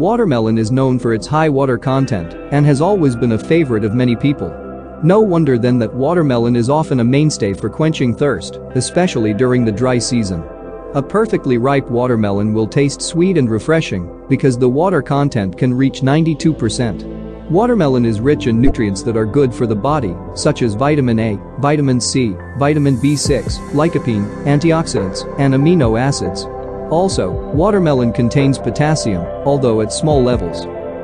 Watermelon is known for its high water content and has always been a favorite of many people. No wonder then that watermelon is often a mainstay for quenching thirst, especially during the dry season. A perfectly ripe watermelon will taste sweet and refreshing because the water content can reach 92%. Watermelon is rich in nutrients that are good for the body, such as vitamin A, vitamin C, vitamin B6, lycopene, antioxidants, and amino acids. Also, watermelon contains potassium, although at small levels.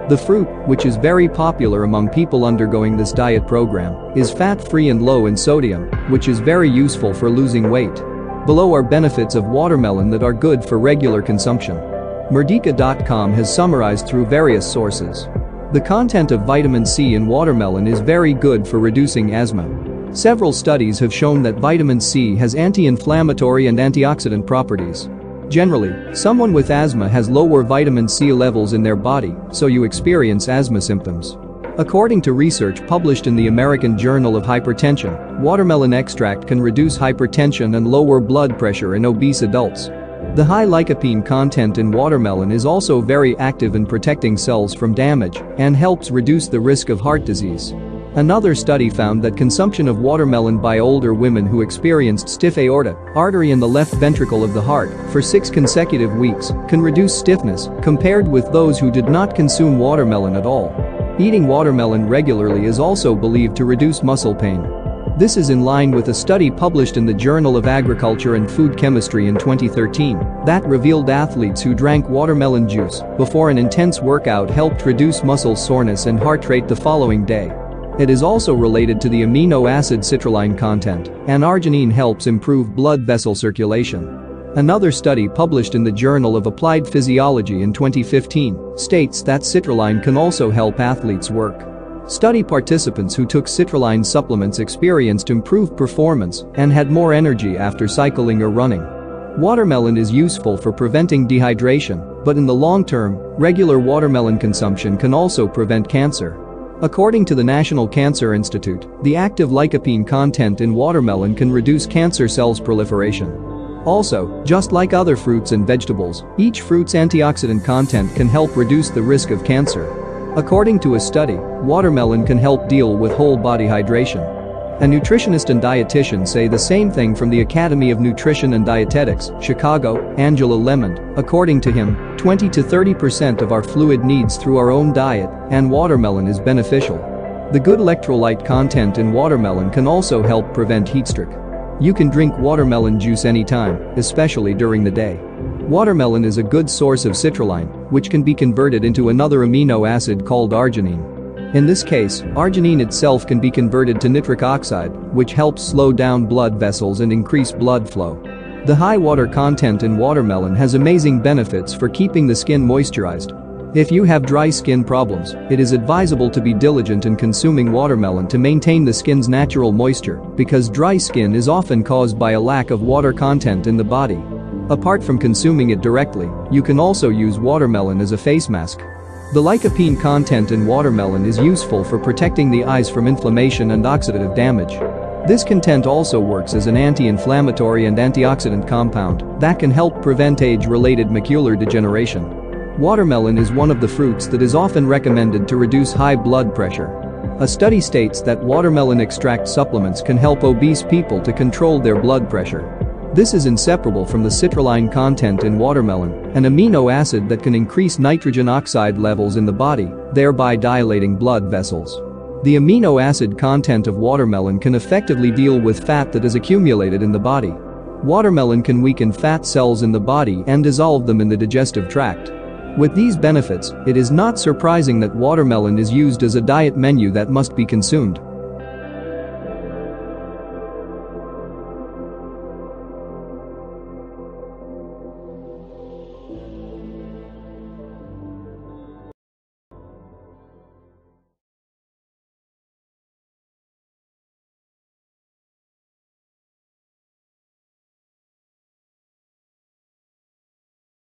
The fruit, which is very popular among people undergoing this diet program, is fat-free and low in sodium, which is very useful for losing weight. Below are benefits of watermelon that are good for regular consumption. Merdeka.com has summarized through various sources. The content of vitamin C in watermelon is very good for reducing asthma. Several studies have shown that vitamin C has anti-inflammatory and antioxidant properties. Generally, someone with asthma has lower vitamin C levels in their body, so you experience asthma symptoms. According to research published in the American Journal of Hypertension, watermelon extract can reduce hypertension and lower blood pressure in obese adults. The high lycopene content in watermelon is also very active in protecting cells from damage and helps reduce the risk of heart disease. Another study found that consumption of watermelon by older women who experienced stiff aorta, artery in the left ventricle of the heart, for 6 consecutive weeks can reduce stiffness compared with those who did not consume watermelon at all. Eating watermelon regularly is also believed to reduce muscle pain. This is in line with a study published in the Journal of Agriculture and Food Chemistry in 2013 that revealed athletes who drank watermelon juice before an intense workout helped reduce muscle soreness and heart rate the following day. It is also related to the amino acid citrulline content, and arginine helps improve blood vessel circulation. Another study published in the Journal of Applied Physiology in 2015 states that citrulline can also help athletes work. Study participants who took citrulline supplements experienced improved performance and had more energy after cycling or running. Watermelon is useful for preventing dehydration, but in the long term, regular watermelon consumption can also prevent cancer. According to the National Cancer Institute, the active lycopene content in watermelon can reduce cancer cells proliferation. Also, just like other fruits and vegetables, each fruit's antioxidant content can help reduce the risk of cancer. According to a study, watermelon can help deal with whole body hydration. A nutritionist and dietitian say the same thing from the Academy of Nutrition and Dietetics, Chicago, Angela Lemond. According to him, 20 to 30% of our fluid needs through our own diet, and watermelon is beneficial. The good electrolyte content in watermelon can also help prevent heatstress. You can drink watermelon juice anytime, especially during the day. Watermelon is a good source of citrulline, which can be converted into another amino acid called arginine. In this case, arginine itself can be converted to nitric oxide, which helps slow down blood vessels and increase blood flow. The high water content in watermelon has amazing benefits for keeping the skin moisturized. If you have dry skin problems, it is advisable to be diligent in consuming watermelon to maintain the skin's natural moisture, because dry skin is often caused by a lack of water content in the body. Apart from consuming it directly, you can also use watermelon as a face mask. The lycopene content in watermelon is useful for protecting the eyes from inflammation and oxidative damage. This content also works as an anti-inflammatory and antioxidant compound that can help prevent age-related macular degeneration. Watermelon is one of the fruits that is often recommended to reduce high blood pressure. A study states that watermelon extract supplements can help obese people to control their blood pressure. This is inseparable from the citrulline content in watermelon, an amino acid that can increase nitrogen oxide levels in the body, thereby dilating blood vessels. The amino acid content of watermelon can effectively deal with fat that is accumulated in the body. Watermelon can weaken fat cells in the body and dissolve them in the digestive tract. With these benefits, it is not surprising that watermelon is used as a diet menu that must be consumed.